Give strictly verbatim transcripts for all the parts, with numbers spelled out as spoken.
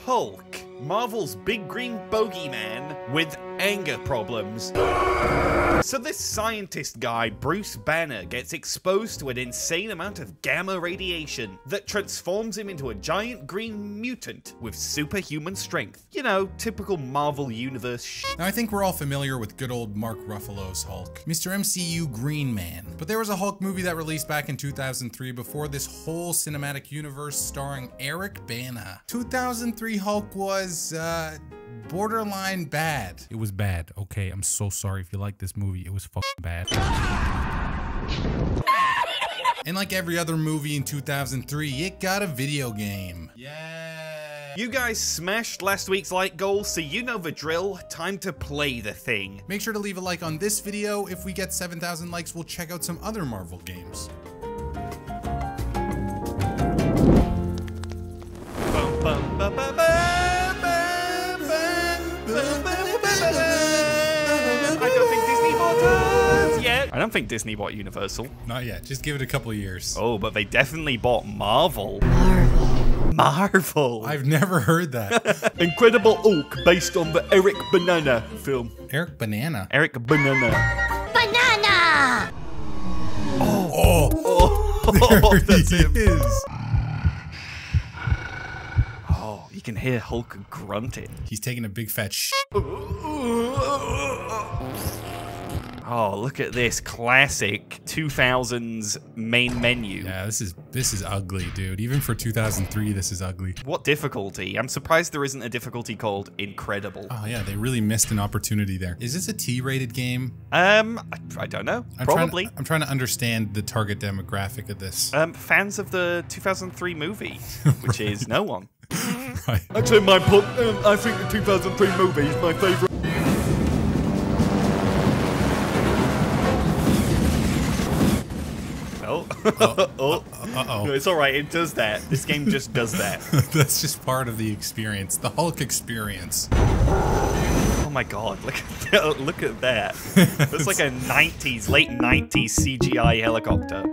Hulk, Marvel's big green bogeyman with anger problems. So this scientist guy, Bruce Banner, gets exposed to an insane amount of gamma radiation that transforms him into a giant green mutant with superhuman strength. You know, typical Marvel universe sh Now I think we're all familiar with good old Mark Ruffalo's Hulk, Mister M C U Green Man. But there was a Hulk movie that released back in two thousand three before this whole cinematic universe starring Eric Bana. two thousand three Hulk was, uh... borderline bad. It was bad, okay? I'm so sorry if you like this movie. It was fucking bad. And like every other movie in two thousand three, it got a video game. Yeah. You guys smashed last week's like goal, so you know the drill. Time to play the thing. Make sure to leave a like on this video. If we get seven thousand likes, we'll check out some other Marvel games. Bum, bum, ba, ba, ba. I don't think Disney bought Universal. Not yet. Just give it a couple of years. Oh, but they definitely bought Marvel. Marvel. Marvel. I've never heard that. Incredible Hulk based on the Eric Bana film. Eric Bana? Eric Bana. Banana! Oh. Oh. Oh. There that's it is. Oh, you can hear Hulk grunting. He's taking a big fat sh. Oh, look at this classic two thousands main menu. Yeah, this is this is ugly, dude. Even for two thousand three, this is ugly. What difficulty? I'm surprised there isn't a difficulty called Incredible. Oh yeah, they really missed an opportunity there. Is this a T rated game? Um, I, I don't know. I'm Probably. Trying to, I'm trying to understand the target demographic of this. Um, fans of the two thousand three movie, which right. is no one. Right. Actually, my um, I think the two thousand three movie is my favorite. Uh-oh. Oh. Uh-oh. No, it's all right. It does that. This game just does that. That's just part of the experience. The Hulk experience. Oh my god. Look at that. Look at that. That's like a nineties, late nineties C G I helicopter.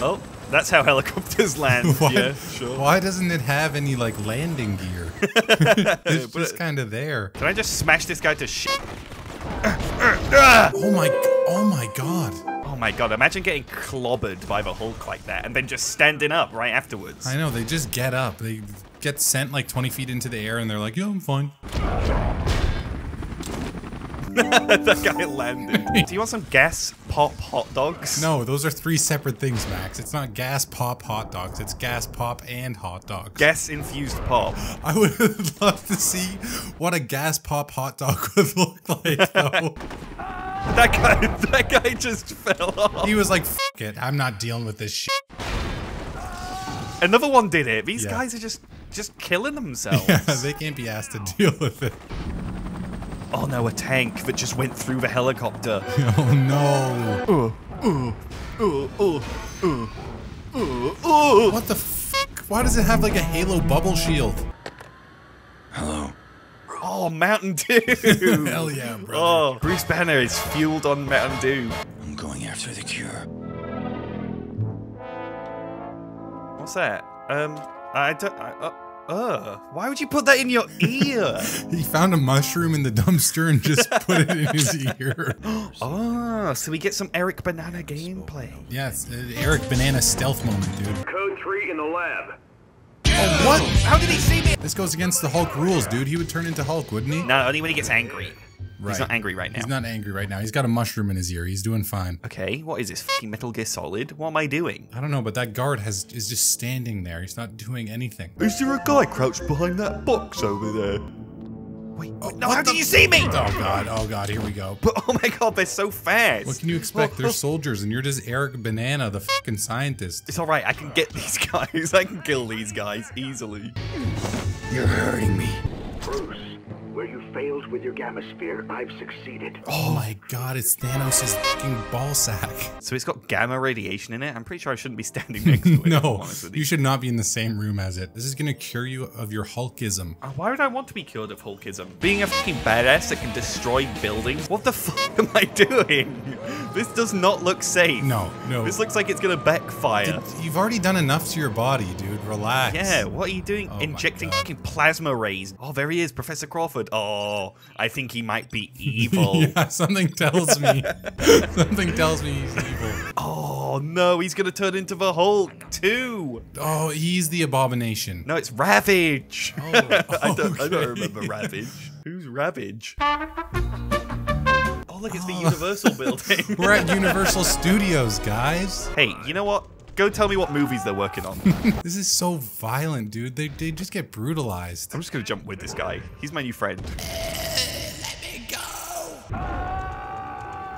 Oh, that's how helicopters land. Why, yeah, sure. Why doesn't it have any, like, landing gear? It's just kind of there. Can I just smash this guy to shit? Oh my, oh my god. Oh my god, imagine getting clobbered by the Hulk like that and then just standing up right afterwards. I know, they just get up. They get sent like twenty feet into the air and they're like, yeah, I'm fine. That guy landed. Do you want some gas pop hot dogs? No, those are three separate things, Max. It's not gas pop hot dogs. It's gas pop and hot dogs. Gas infused pop. I would have loved to see what a gas pop hot dog would look like, though. That guy, that guy just fell off. He was like, "F it, I'm not dealing with this shit." Another one did it. These yeah. guys are just, just killing themselves. Yeah, they can't be asked to deal with it. Oh no, a tank that just went through the helicopter. Oh no. Ooh, ooh, ooh, ooh, ooh, ooh, ooh. What the fuck? Why does it have like a halo bubble shield? Hello. Oh, Mountain Dew! Hell yeah, bro. Oh, Bruce Banner is fueled on Mountain Dew. I'm going after the cure. What's that? Um, I don't... I, uh, uh, why would you put that in your ear? He found a mushroom in the dumpster and just put it in his ear. Oh, so we get some Eric Bana gameplay. Yes, yeah, uh, Eric Bana stealth moment, dude. Code three in the lab. Oh, what? How did he see me? This goes against the Hulk rules, dude. He would turn into Hulk, wouldn't he? No, only when he gets angry. Right. He's not angry right now. He's not angry right now. He's got a mushroom in his ear. He's doing fine. Okay, what is this? Fucking Metal Gear Solid? What am I doing? I don't know, but that guard has is just standing there. He's not doing anything. Is there a guy crouched behind that box over there? Wait, oh, no, how did you see me? Oh, God. Oh, God. Here we go. But, oh, my God. They're so fast. What can you expect? They're soldiers, and you're just Eric Bana, the fucking scientist. It's all right. I can get these guys. I can kill these guys easily. You're hurting me. Bruce, Where you failed with your gamma sphere, I've succeeded. Oh my god, it's Thanos' fucking ballsack. So it's got gamma radiation in it? I'm pretty sure I shouldn't be standing next to it. No, you should not be in the same room as it. This is gonna cure you of your Hulkism. Uh, why would I want to be cured of Hulkism? Being a fucking badass that can destroy buildings? What the fuck am I doing? This does not look safe. No, no. This looks like it's gonna backfire. Did, you've already done enough to your body, dude. Relax. Yeah, what are you doing? Oh, injecting fucking plasma rays. Oh, there he is, Professor Crawford. Oh, I think he might be evil. Yeah, something tells me. Something tells me he's evil. Oh, no, he's going to turn into the Hulk, too. Oh, he's the abomination. No, it's Ravage. Oh, okay. I, don't, I don't remember Ravage. Who's Ravage? Oh, look, it's oh. the Universal building. We're at Universal Studios, guys. Hey, you know what? Go tell me what movies they're working on. This is so violent, dude. They, they just get brutalized. I'm just going to jump with this guy. He's my new friend. Uh, let me go.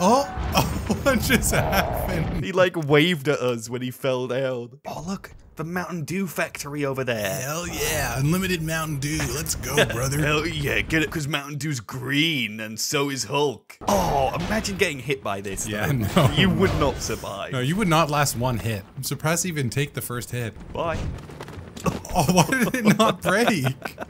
Oh, oh, what just happened? He like waved at us when he fell down. Oh, look. The Mountain Dew factory over there. Hell yeah, unlimited Mountain Dew. Let's go, brother. Hell yeah, get it, because Mountain Dew's green and so is Hulk. Oh, imagine getting hit by this. Yeah, though. no. You would no. not survive. No, you would not last one hit. I'm surprised you even take the first hit. Bye. Oh, why did it not break?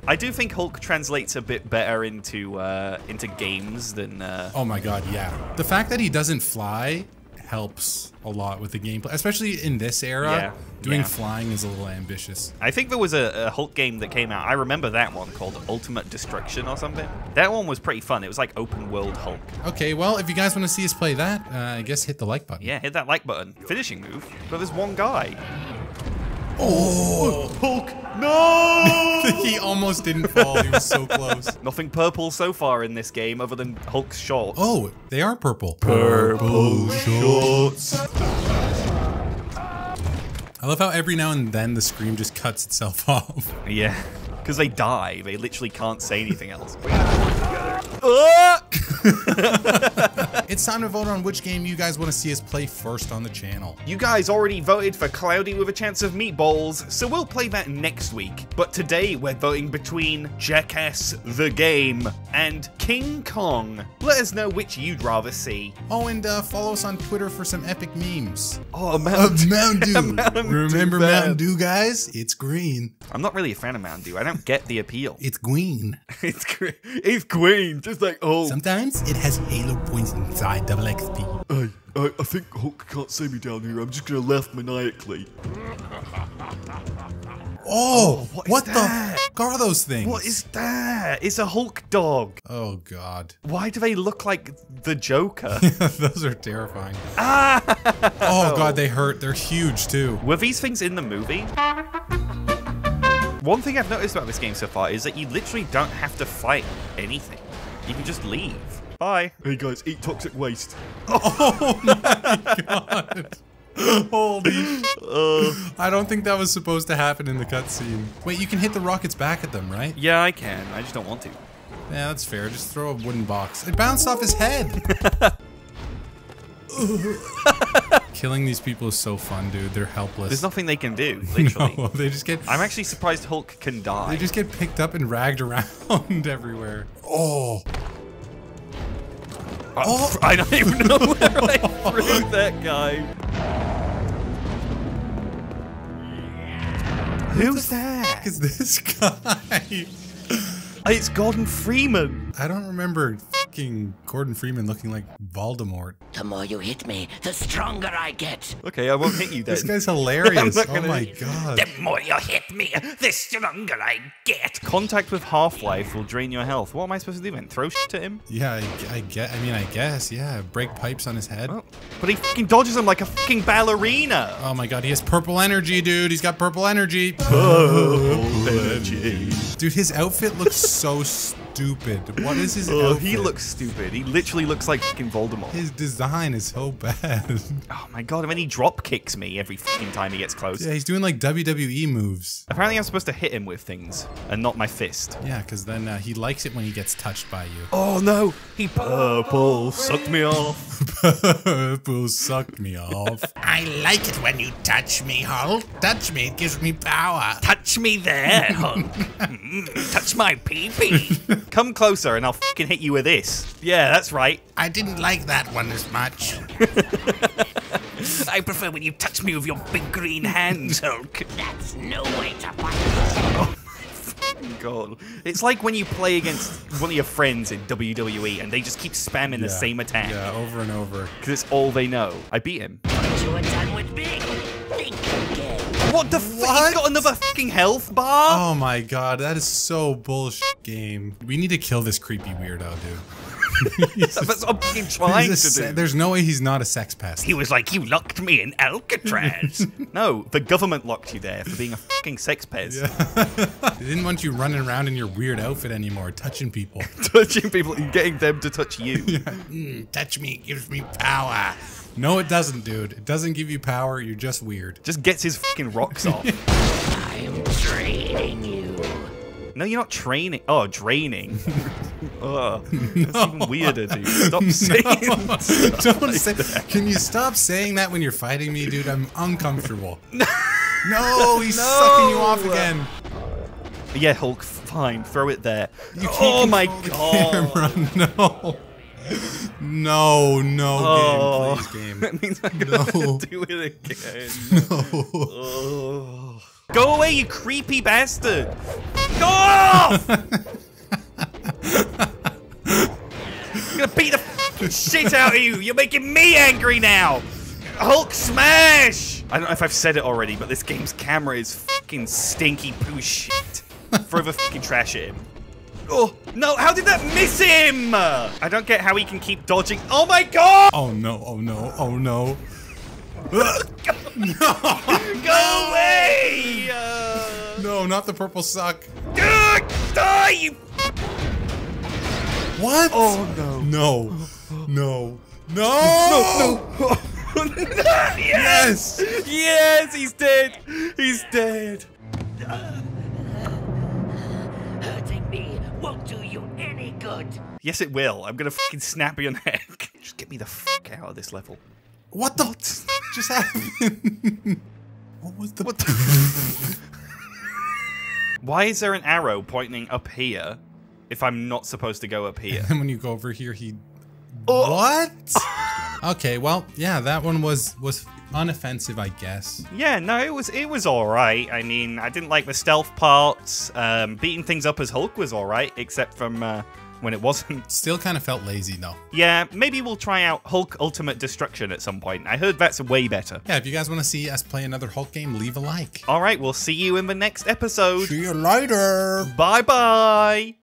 I do think Hulk translates a bit better into, uh, into games than... Uh... Oh my god, yeah. The fact that he doesn't fly helps a lot with the gameplay, especially in this era. Yeah, doing yeah. flying is a little ambitious. I think there was a, a Hulk game that came out. I remember that one called Ultimate Destruction or something. That one was pretty fun. It was like open world Hulk. Okay, well, if you guys want to see us play that, uh, I guess hit the like button. Yeah, hit that like button. Finishing move. But there's one guy. Oh, Hulk, no! He almost didn't fall. He was so close. Nothing purple so far in this game other than Hulk's shorts. Oh, they are purple. Purple shorts. I love how every now and then the scream just cuts itself off. Yeah, because they die. They literally can't say anything else. It's time to vote on which game you guys want to see us play first on the channel. You guys already voted for Cloudy with a Chance of Meatballs, so we'll play that next week. But today we're voting between Jackass the Game and King Kong. Let us know which you'd rather see. Oh, and uh, follow us on Twitter for some epic memes. Oh, Mountain, uh, Mountain Dew. Mountain Remember Dew Mountain Dew, guys? It's green. I'm not really a fan of Mountain Dew. I don't get the appeal. It's green. It's green. It's green. Just like, oh. Sometimes it has halo points inside. I double X P. I, I, I think Hulk can't see me down here. I'm just gonna laugh maniacally. Oh, what, what the f are those things? What is that? It's a Hulk dog. Oh, God. Why do they look like the Joker? Those are terrifying. Ah! Oh, God, they hurt. They're huge, too. Were these things in the movie? One thing I've noticed about this game so far is that you literally don't have to fight anything. You can just leave. Bye. Hey guys, eat toxic waste. Oh my god. Holy shit. Uh, I don't think that was supposed to happen in the cutscene. Wait, you can hit the rockets back at them, right? Yeah, I can. I just don't want to. Yeah, that's fair. Just throw a wooden box. It bounced off his head. Killing these people is so fun, dude. They're helpless. There's nothing they can do, literally. No, they just get... I'm actually surprised Hulk can die. They just get picked up and ragged around everywhere. Oh. Oh. I don't even know where I threw that guy. Who's that? Is this guy? It's Gordon Freeman. I don't remember fucking Gordon Freeman looking like Voldemort. The more you hit me, the stronger I get. Okay, I won't hit you then. This guy's hilarious. Oh my god. The more you hit me, the stronger I get. Contact with Half-Life will drain your health. What am I supposed to do then? Throw shit at him? Yeah, I, I get. I mean, I guess. Yeah, break pipes on his head. Oh, but he fucking dodges him like a fucking ballerina. Oh my god, he has purple energy, dude. He's got purple energy. Purple energy. Dude, his outfit looks so stupid. What is his oh, outfit? He looks stupid. He literally looks like fucking Voldemort. His design is so bad. Oh my god, and then he drop kicks me every fucking time he gets close. Yeah, he's doing like W W E moves. Apparently I'm supposed to hit him with things and not my fist. Yeah, because then uh, he likes it when he gets touched by you. Oh no, he purple sucked me off. Purple sucked me off. I like it when you touch me, Hulk. Touch me, it gives me power. Touch me there, Hulk. Touch my pee-pee. Come closer and I'll fucking hit you with this. Yeah, that's right. I didn't like that one as much. I prefer when you touch me with your big green hands, Hulk. That's no way to fight. God. It's like when you play against one of your friends in W W E and they just keep spamming yeah. the same attack. Yeah, over and over. Because it's all they know. I beat him. You are done with big. Think again. What the f? He's got another fucking health bar? Oh my god, that is so bullshit game. We need to kill this creepy weirdo, dude. That's just, what I'm trying to do. There's no way he's not a sex pest. He was like, you locked me in Alcatraz. No, the government locked you there for being a fucking sex pest. Yeah. They didn't want you running around in your weird outfit anymore, touching people. Touching people and getting them to touch you. Yeah. Mm, touch me gives me power. No, it doesn't, dude. It doesn't give you power. You're just weird. Just gets his fucking rocks off. I'm draining you. No, you're not training. Oh, draining. Oh, that's no. even weirder, dude. Stop saying no. stuff Don't like say that. Can you stop saying that when you're fighting me, dude? I'm uncomfortable. No, he's no. sucking you off again. Yeah, Hulk, fine. Throw it there. You can't oh, my God. Camera. No. No, no oh, game, please game. That means I'm gonna no. do it again. No. Oh. Go away, you creepy bastard! Go off! I'm gonna beat the f***ing shit out of you! You're making me angry now! Hulk smash! I don't know if I've said it already, but this game's camera is fucking stinky poo shit. Forever fucking trash at him. Oh, no, how did that miss him? I don't get how he can keep dodging. Oh, my God. Oh, no, oh, no, oh, no. No. Go away. Uh... No, not the purple sock. Die, you. What? Oh, no. No, no, no. No, no. Yes. Yes. Yes, he's dead. He's dead. Won't do you any good. Yes, it will. I'm gonna fucking snap your neck. Just get me the fuck out of this level. What the? What just happened? What was the? What the Why is there an arrow pointing up here if I'm not supposed to go up here? And when you go over here, he. Oh. What? Okay, well, yeah, that one was was unoffensive, I guess. Yeah, no, it was it was all right. I mean, I didn't like the stealth parts. Um, beating things up as Hulk was all right, except from uh, when it wasn't. Still kind of felt lazy, though. Yeah, maybe we'll try out Hulk Ultimate Destruction at some point. I heard that's way better. Yeah, if you guys want to see us play another Hulk game, leave a like. All right, we'll see you in the next episode. See you later. Bye-bye.